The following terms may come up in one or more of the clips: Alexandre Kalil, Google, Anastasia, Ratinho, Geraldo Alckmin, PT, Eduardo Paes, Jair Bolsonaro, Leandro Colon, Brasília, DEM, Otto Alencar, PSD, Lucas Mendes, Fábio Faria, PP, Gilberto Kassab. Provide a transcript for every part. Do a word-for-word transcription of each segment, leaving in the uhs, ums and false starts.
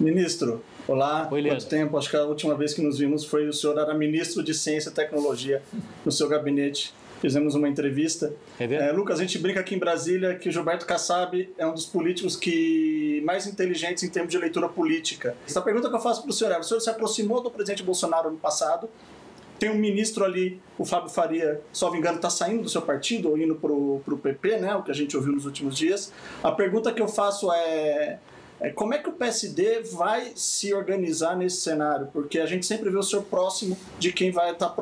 Ministro, olá. Oi, quanto tempo? Acho que a última vez que nos vimos foi o senhor era ministro de Ciência e Tecnologia no seu gabinete. Fizemos uma entrevista. É, Lucas, a gente brinca aqui em Brasília que o Gilberto Kassab é um dos políticos que mais inteligentes em termos de leitura política. Essa pergunta que eu faço para o senhor é, o senhor se aproximou do presidente Bolsonaro no passado, tem um ministro ali, o Fábio Faria, salvo engano, está saindo do seu partido ou indo para o P P, né, o que a gente ouviu nos últimos dias. A pergunta que eu faço é... Como é que o P S D vai se organizar nesse cenário? Porque a gente sempre vê o senhor próximo de quem vai estar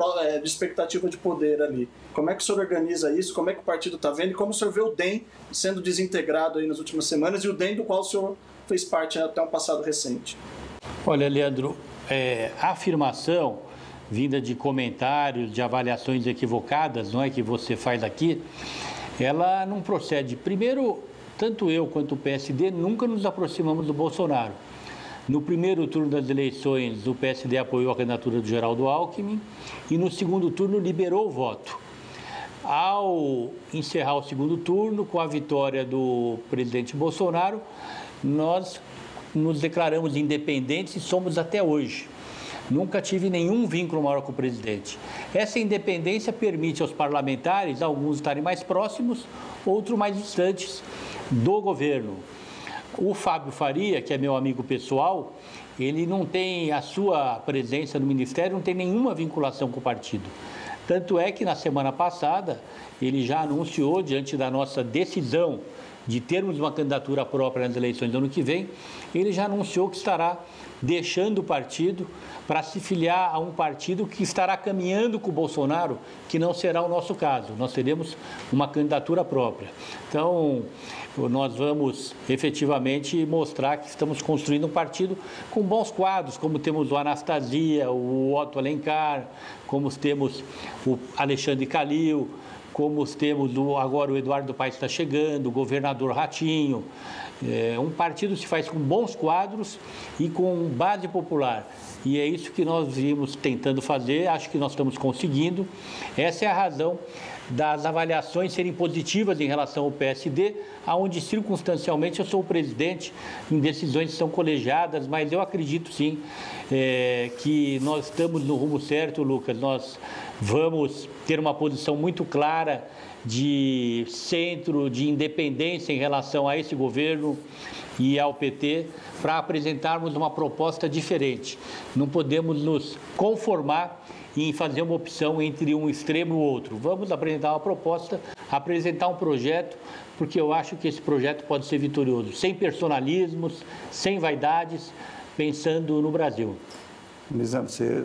de expectativa de poder ali. Como é que o senhor organiza isso? Como é que o partido está vendo? E como o senhor vê o D E M sendo desintegrado aí nas últimas semanas e o D E M do qual o senhor fez parte até um passado recente? Olha, Leandro, é, a afirmação vinda de comentários, de avaliações equivocadas, não é, que você faz aqui, ela não procede. Primeiro... Tanto eu quanto o P S D nunca nos aproximamos do Bolsonaro. No primeiro turno das eleições, o P S D apoiou a candidatura do Geraldo Alckmin e no segundo turno liberou o voto. Ao encerrar o segundo turno, com a vitória do presidente Bolsonaro, nós nos declaramos independentes e somos até hoje. Nunca tive nenhum vínculo maior com o presidente. Essa independência permite aos parlamentares, alguns estarem mais próximos, outros mais distantes do governo. O Fábio Faria, que é meu amigo pessoal, ele não tem a sua presença no ministério, não tem nenhuma vinculação com o partido. Tanto é que na semana passada ele já anunciou, diante da nossa decisão de termos uma candidatura própria nas eleições do ano que vem, ele já anunciou que estará deixando o partido para se filiar a um partido que estará caminhando com o Bolsonaro, que não será o nosso caso. Nós teremos uma candidatura própria. Então, nós vamos efetivamente mostrar que estamos construindo um partido com bons quadros, como temos o Anastasia, o Otto Alencar, como temos o Alexandre Kalil, como temos o, agora o Eduardo Paes está chegando, o governador Ratinho. É, um partido se faz com bons quadros e com base popular. E é isso que nós vimos tentando fazer, acho que nós estamos conseguindo. Essa é a razão das avaliações serem positivas em relação ao P S D, onde circunstancialmente eu sou o presidente em decisões que são colegiadas, mas eu acredito sim é, que nós estamos no rumo certo, Lucas. Nós vamos ter uma posição muito clara de centro, de independência em relação a esse governo e ao P T, para apresentarmos uma proposta diferente. Não podemos nos conformar em fazer uma opção entre um extremo e o outro. Vamos apresentar uma proposta, apresentar um projeto, porque eu acho que esse projeto pode ser vitorioso, sem personalismos, sem vaidades, pensando no Brasil. Elisandro, você